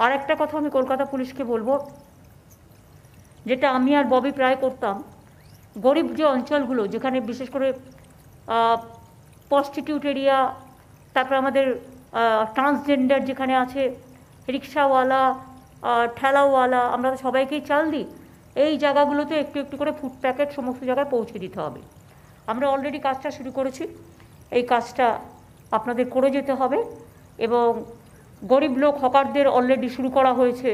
और एक कथा हमें कोलकाता पुलिस के बोलबो जेटा आमी और बॉबी प्राय करताम गरीब जो अंचलगुलो जेखाने विशेष करे प्रस्टिट्यूट एरिया तारपर आमादेर ट्रांसजेंडर जेखाने आछे रिक्शावाला ठेलावाला आमरा तो सबाइके चाल दी এই জায়গাগুলোতে একটু একটু করে ফুড প্যাকেট সমস্ত জায়গায় পৌঁছে দিতে হবে। আমরা অলরেডি কাজটা শুরু করেছি, এই কাজটা আপনাদের করে যেতে হবে এবং গরিব লোক হকারদের অলরেডি শুরু করা হয়েছে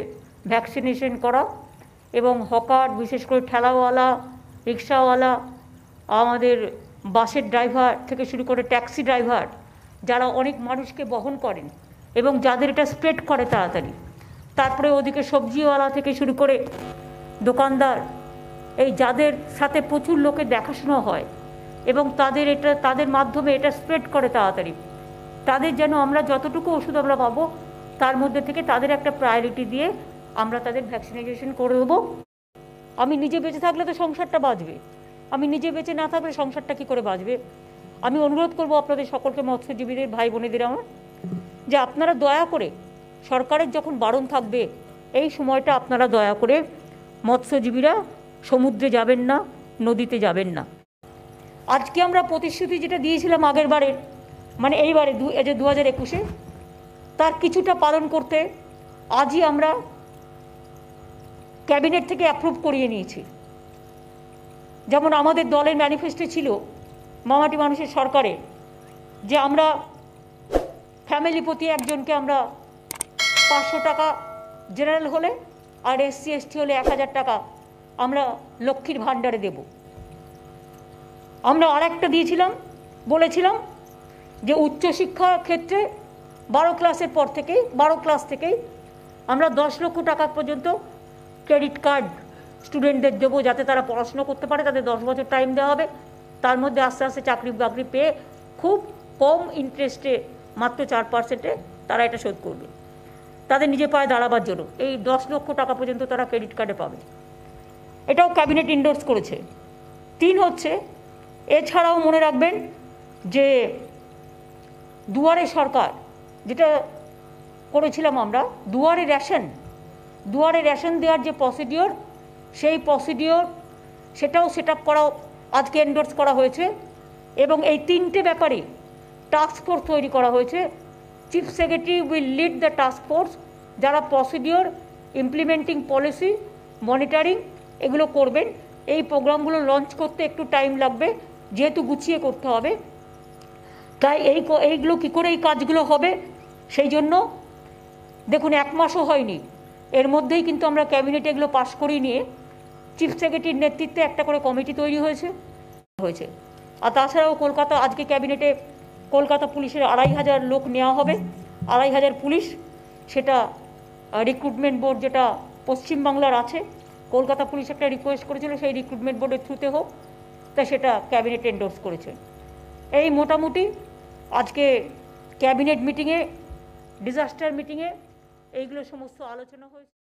ভ্যাকসিনেশন করা এবং হকার বিশেষ করে ঠেলাওয়ালা রিক্সাওয়ালা আমাদের বাসের ড্রাইভার থেকে শুরু করে ট্যাক্সি ড্রাইভার যারা অনেক মানুষকে বহন করেন এবং যাদের এটা স্প্রেড করে তাড়াতাড়ি, তারপরে ওদিকে সবজিওয়ালা থেকে শুরু করে দোকানদার এই যাদের সাথে প্রচুর লোকে দেখাশোনা হয় এবং তাদের এটা তাদের মাধ্যমে এটা স্প্রেড করে তাড়াতাড়ি, তাদের যেন আমরা যতটুকু ওষুধ আমরা পাবো তার মধ্যে থেকে তাদের একটা প্রায়োরিটি দিয়ে আমরা তাদের ভ্যাকসিনেশন করে দেবো। আমি নিজে বেঁচে থাকলে তো সংসারটা বাঁচবে, আমি নিজে বেঁচে না থাকলে সংসারটা কী করে বাঁচবে? আমি অনুরোধ করব আপনাদের সকলকে মৎস্যজীবীদের ভাই বোনেদের আমার যে আপনারা দয়া করে সরকারের যখন বারণ থাকবে এই সময়টা আপনারা দয়া করে মৎস্যজীবীরা সমুদ্রে যাবেন না, নদীতে যাবেন না। আজকে আমরা প্রতিশ্রুতি যেটা দিয়েছিলাম আগের বারের মানে এইবারে 2021-এ তার কিছুটা পালন করতে আজই আমরা ক্যাবিনেট থেকে অ্যাপ্রুভ করিয়ে নিয়েছি। যেমন আমাদের দলের ম্যানিফেস্টো ছিল মামাটি মানুষের সরকারে যে আমরা ফ্যামিলি প্রতি একজনকে আমরা 500 টাকা জেনারেল হলে আর SC ST হলে 1000 টাকা আমরা লক্ষ্মীর ভাণ্ডারে দেব। আমরা আরেকটা দিয়েছিলাম, বলেছিলাম যে উচ্চশিক্ষা ক্ষেত্রে 12 ক্লাসের পর থেকেই 12 ক্লাস থেকেই আমরা 10 লক্ষ টাকা পর্যন্ত ক্রেডিট কার্ড স্টুডেন্টদের দেবো যাতে তারা পড়াশুনো করতে পারে, তাদের 10 বছর টাইম দেওয়া হবে, তার মধ্যে আস্তে আস্তে চাকরি বাকরি পেয়ে খুব কম ইন্টারেস্টে মাত্র 4% তারা এটা শোধ করবে তাদের নিজে পায়ে দাঁড়াবার জন্য। এই 10 লক্ষ টাকা পর্যন্ত তারা ক্রেডিট কার্ডে পাবে, এটাও ক্যাবিনেট ইন্ডোর্স করেছে। 3 হচ্ছে এছাড়াও মনে রাখবেন যে দুয়ারে সরকার যেটা করেছিলাম আমরা দুয়ারে রেশন দেওয়ার যে প্রসিডিওর সেই প্রসিডিওর সেটাও সেট আপ করাও আজকে এন্ডোর্স করা হয়েছে এবং এই 3টে ব্যাপারে টাস্ক ফোর্স তৈরি করা হয়েছে। Chief secretary will lead the task force যারা প্রসিডিওর ইমপ্লিমেন্টিং পলিসি মনিটরিং এগুলো করবেন। এই প্রোগ্রামগুলো লঞ্চ করতে একটু টাইম লাগবে যেহেতু গুছিয়ে করতে হবে, তাই এইগুলো কী করে এই কাজগুলো হবে সেই জন্য দেখুন 1 মাসও হয়নি এর মধ্যেই কিন্তু আমরা ক্যাবিনেটে এগুলো পাশ করিয়ে নিয়ে চিফ সেক্রেটারির নেতৃত্বে একটা করে কমিটি তৈরি হয়েছে। আর তাছাড়াও কলকাতা আজকে ক্যাবিনেটে কলকাতা পুলিশের 2500 লোক নেওয়া হবে, 2500 পুলিশ, সেটা রিক্রুটমেন্ট বোর্ড যেটা পশ্চিমবাংলার আছে কলকাতা পুলিশ একটা রিকোয়েস্ট করেছিল সেই রিক্রুটমেন্ট বোর্ডের থ্রুতে হোক, তাই সেটা ক্যাবিনেট এন্ডোর্স করেছে। এই মোটামুটি আজকে ক্যাবিনেট মিটিংয়ে ডিজাস্টার মিটিংয়ে এইগুলো সমস্ত আলোচনা হয়েছে।